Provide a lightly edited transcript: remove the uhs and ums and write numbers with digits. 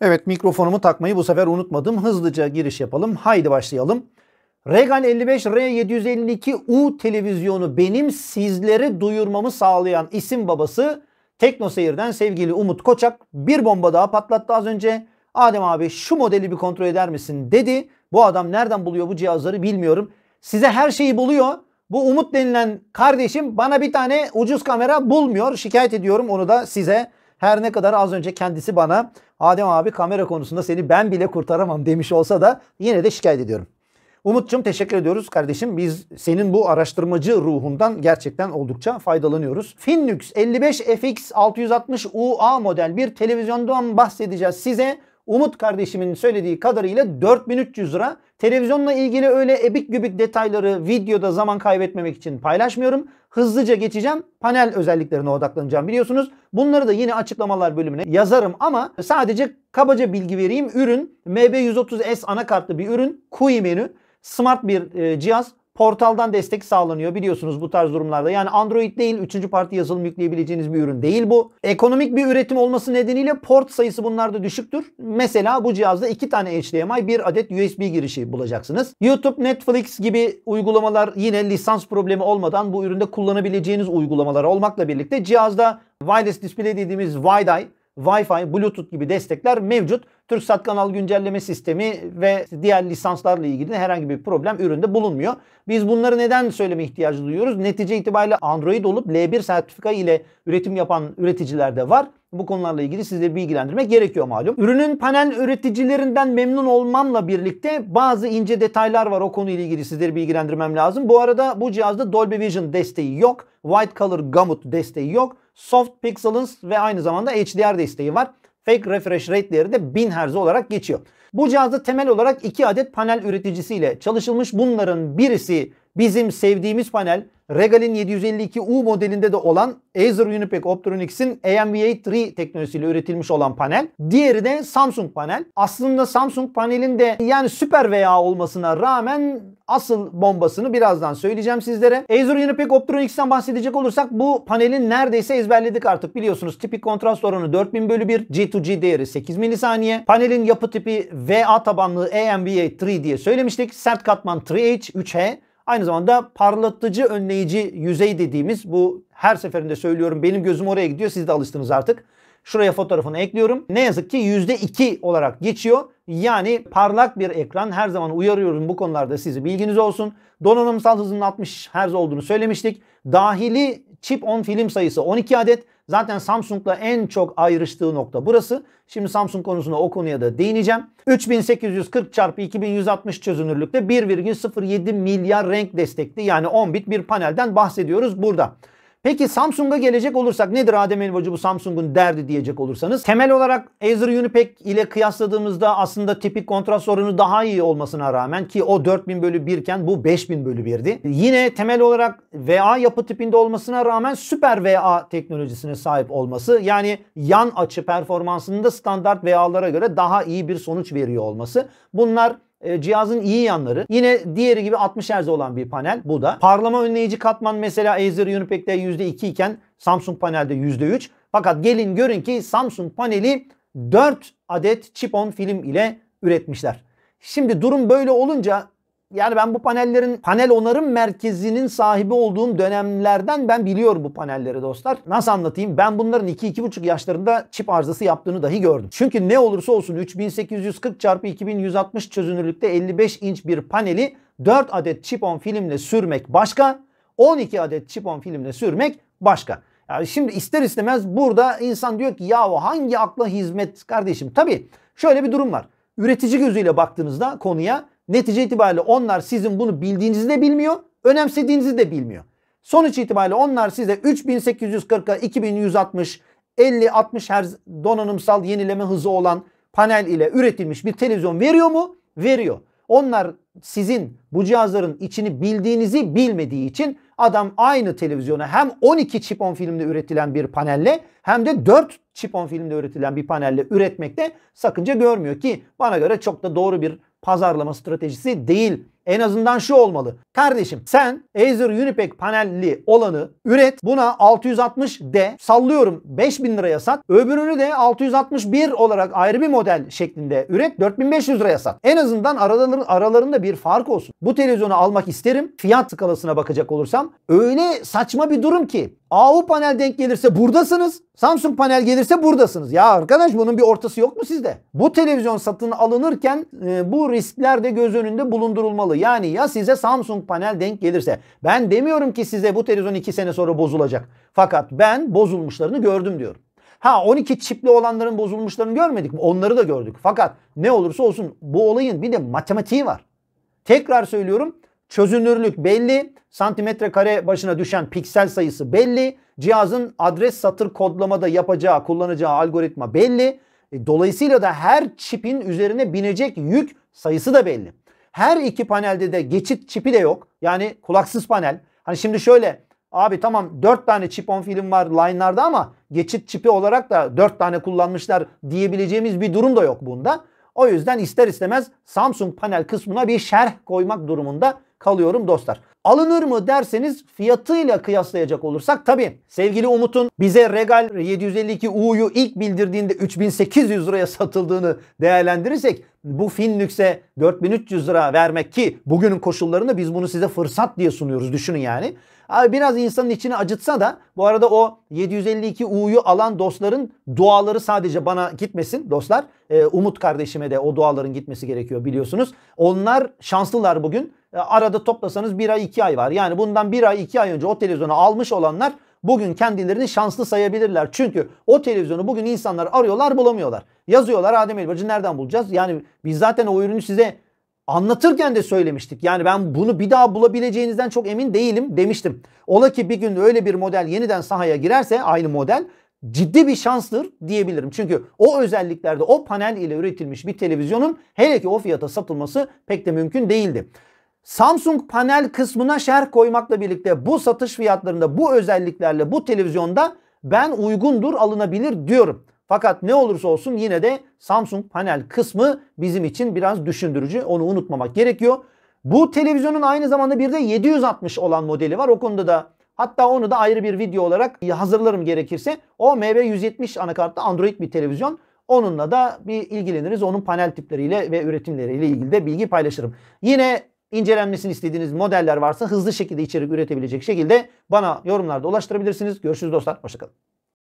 Evet, mikrofonumu takmayı bu sefer unutmadım. Hızlıca giriş yapalım. Haydi başlayalım. Regal 55 R752U televizyonu benim sizleri duyurmamı sağlayan isim babası Tekno Seyir'den sevgili Umut Koçak bir bomba daha patlattı az önce. Adem abi şu modeli bir kontrol eder misin dedi. Bu adam nereden buluyor bu cihazları bilmiyorum. Size her şeyi buluyor. Bu Umut denilen kardeşim bana bir tane ucuz kamera bulmuyor. Şikayet ediyorum onu da size. Her ne kadar az önce kendisi bana Adem abi kamera konusunda seni ben bile kurtaramam demiş olsa da yine de şikayet ediyorum. Umut'cum teşekkür ediyoruz kardeşim. Biz senin bu araştırmacı ruhundan gerçekten oldukça faydalanıyoruz. Finlux 55FX 660UA model bir televizyondan bahsedeceğiz size. Umut kardeşimin söylediği kadarıyla 4300 lira. Televizyonla ilgili öyle ebik gübük detayları videoda zaman kaybetmemek için paylaşmıyorum. Hızlıca geçeceğim. Panel özelliklerine odaklanacağım biliyorsunuz. Bunları da yine açıklamalar bölümüne yazarım ama sadece kabaca bilgi vereyim. Ürün MB130S anakartlı bir ürün. QI menü. Smart bir cihaz. Portaldan destek sağlanıyor biliyorsunuz bu tarz durumlarda. Yani Android değil, 3. parti yazılım yükleyebileceğiniz bir ürün değil bu. Ekonomik bir üretim olması nedeniyle port sayısı bunlarda düşüktür. Mesela bu cihazda 2 tane HDMI, 1 adet USB girişi bulacaksınız. YouTube, Netflix gibi uygulamalar yine lisans problemi olmadan bu üründe kullanabileceğiniz uygulamalar olmakla birlikte cihazda wireless display dediğimiz WiDi, Wi-Fi, Bluetooth gibi destekler mevcut. TürkSat kanal güncelleme sistemi ve diğer lisanslarla ilgili herhangi bir problem üründe bulunmuyor. Biz bunları neden söyleme ihtiyacı duyuyoruz? Netice itibariyle Android olup L1 sertifika ile üretim yapan üreticiler de var. Bu konularla ilgili sizleri bilgilendirmek gerekiyor malum. Ürünün panel üreticilerinden memnun olmamla birlikte bazı ince detaylar var. O konuyla ilgili sizleri bilgilendirmem lazım. Bu arada bu cihazda Dolby Vision desteği yok. Wide Color Gamut desteği yok. Soft Pixels ve aynı zamanda HDR desteği var. Fake refresh rate'leri de 1000 Hz olarak geçiyor. Bu cihazda temel olarak 2 adet panel üreticisiyle çalışılmış. Bunların birisi bizim sevdiğimiz panel. Regal'in 752U modelinde de olan Acer Unipec Optronix'in AMVA 3 teknolojisiyle üretilmiş olan panel. Diğeri de Samsung panel. Aslında Samsung panelin de yani süper VA olmasına rağmen asıl bombasını birazdan söyleyeceğim sizlere. Acer Unipec Optronics'ten bahsedecek olursak bu panelin neredeyse ezberledik artık biliyorsunuz. Tipik kontrast oranı 4000/1, G2G değeri 8 milisaniye. Panelin yapı tipi VA tabanlı AMVA 3 diye söylemiştik. Sert katman 3H. Aynı zamanda parlatıcı önleyici yüzey dediğimiz bu her seferinde söylüyorum benim gözüm oraya gidiyor siz de alıştınız artık. Şuraya fotoğrafını ekliyorum. Ne yazık ki %2 olarak geçiyor. Yani parlak bir ekran her zaman uyarıyorum bu konularda sizi bilginiz olsun. Donanımsal hızının 60 Hz olduğunu söylemiştik. Dahili chip on film sayısı 12 adet. Zaten Samsung'la en çok ayrıştığı nokta burası. Şimdi Samsung konusuna o konuya da değineceğim. 3840x2160 çözünürlükte 1,07 milyar renk destekli yani 10 bit bir panelden bahsediyoruz burada. Peki Samsung'a gelecek olursak nedir Adem Helvacı bu Samsung'un derdi diyecek olursanız. Temel olarak Acer Unipec ile kıyasladığımızda aslında tipik kontrast oranı daha iyi olmasına rağmen ki o 4000/1 iken bu 5000/1'di. Yine temel olarak VA yapı tipinde olmasına rağmen süper VA teknolojisine sahip olması yani yan açı performansında standart VA'lara göre daha iyi bir sonuç veriyor olması. Bunlar cihazın iyi yanları. Yine diğeri gibi 60 Hz olan bir panel bu da. Parlama önleyici katman mesela Acer Unipec'te %2 iken Samsung panelde %3. Fakat gelin görün ki Samsung paneli 4 adet chip on film ile üretmişler. Şimdi durum böyle olunca yani ben bu panellerin panel onarım merkezinin sahibi olduğum dönemlerden ben biliyorum bu panelleri dostlar. Nasıl anlatayım? Ben bunların 2-2,5 yaşlarında çip arızası yaptığını dahi gördüm. Çünkü ne olursa olsun 3840x2160 çözünürlükte 55 inç bir paneli 4 adet chip on filmle sürmek başka, 12 adet chip on filmle sürmek başka. Yani şimdi ister istemez burada insan diyor ki yahu hangi akla hizmet kardeşim? Tabii şöyle bir durum var. Üretici gözüyle baktığınızda konuya netice itibariyle onlar sizin bunu bildiğinizi de bilmiyor, önemsediğinizi de bilmiyor. Sonuç itibariyle onlar size 3840'a 2160, 50-60 Hz donanımsal yenileme hızı olan panel ile üretilmiş bir televizyon veriyor mu? Veriyor. Onlar sizin bu cihazların içini bildiğinizi bilmediği için adam aynı televizyona hem 12 chip on filmle üretilen bir panelle hem de 4 chip on filmle üretilen bir panelle üretmekte sakınca görmüyor ki bana göre çok da doğru bir pazarlama stratejisi değil En azından şu olmalı. Kardeşim sen Acer Unipec panelli olanı üret. Buna 660D sallıyorum 5000 liraya sat. Öbürünü de 661 olarak ayrı bir model şeklinde üret. 4500 liraya sat. En azından aralarında bir fark olsun. Bu televizyonu almak isterim. Fiyat skalasına bakacak olursam. Öyle saçma bir durum ki. AUO panel denk gelirse buradasınız. Samsung panel gelirse buradasınız. Ya arkadaş bunun bir ortası yok mu sizde? Bu televizyon satın alınırken bu riskler de göz önünde bulundurulmalı. Yani ya size Samsung panel denk gelirse. Ben demiyorum ki size bu televizyon 2 sene sonra bozulacak. Fakat ben bozulmuşlarını gördüm diyorum. Ha 12 çipli olanların bozulmuşlarını görmedik mi? Onları da gördük. Fakat ne olursa olsun bu olayın bir de matematiği var. Tekrar söylüyorum. Çözünürlük belli, santimetre kare başına düşen piksel sayısı belli, cihazın adres satır kodlamada yapacağı, kullanacağı algoritma belli. Dolayısıyla da her çipin üzerine binecek yük sayısı da belli. Her iki panelde de geçit çipi de yok. Yani kulaksız panel. Hani şimdi şöyle, abi tamam 4 tane chip on film var line'larda ama geçit çipi olarak da 4 tane kullanmışlar diyebileceğimiz bir durum da yok bunda. O yüzden ister istemez Samsung panel kısmına bir şerh koymak durumunda kalıyorum dostlar. Alınır mı derseniz fiyatıyla kıyaslayacak olursak tabii sevgili Umut'un bize Regal 752U'yu ilk bildirdiğinde 3800 liraya satıldığını değerlendirirsek bu Finlux'e 4300 lira vermek ki bugünün koşullarında biz bunu size fırsat diye sunuyoruz düşünün yani. Abi biraz insanın içini acıtsa da bu arada o 752U'yu alan dostların duaları sadece bana gitmesin dostlar. Umut kardeşime de o duaların gitmesi gerekiyor biliyorsunuz. Onlar şanslılar bugün. Arada toplasanız 1 ay 2 ay var. Yani bundan 1 ay 2 ay önce o televizyonu almış olanlar bugün kendilerini şanslı sayabilirler. Çünkü o televizyonu bugün insanlar arıyorlar bulamıyorlar. Yazıyorlar Adem Helvacı nereden bulacağız? Yani biz zaten o ürünü size anlatırken de söylemiştik. Yani ben bunu bir daha bulabileceğinizden çok emin değilim demiştim. Ola ki bir gün öyle bir model yeniden sahaya girerse aynı model ciddi bir şanstır diyebilirim. Çünkü o özelliklerde o panel ile üretilmiş bir televizyonun hele ki o fiyata satılması pek de mümkün değildi. Samsung panel kısmına şerh koymakla birlikte bu satış fiyatlarında bu özelliklerle bu televizyonda ben uygundur alınabilir diyorum. Fakat ne olursa olsun yine de Samsung panel kısmı bizim için biraz düşündürücü. Onu unutmamak gerekiyor. Bu televizyonun aynı zamanda bir de 760 olan modeli var. O konuda da hatta onu da ayrı bir video olarak hazırlarım gerekirse. O MB170 anakartlı Android bir televizyon. Onunla da bir ilgileniriz. Onun panel tipleriyle ve üretimleriyle ilgili de bilgi paylaşırım. Yine İncelenmesini istediğiniz modeller varsa hızlı şekilde içerik üretebilecek şekilde bana yorumlarda ulaştırabilirsiniz. Görüşürüz dostlar. Hoşça kalın.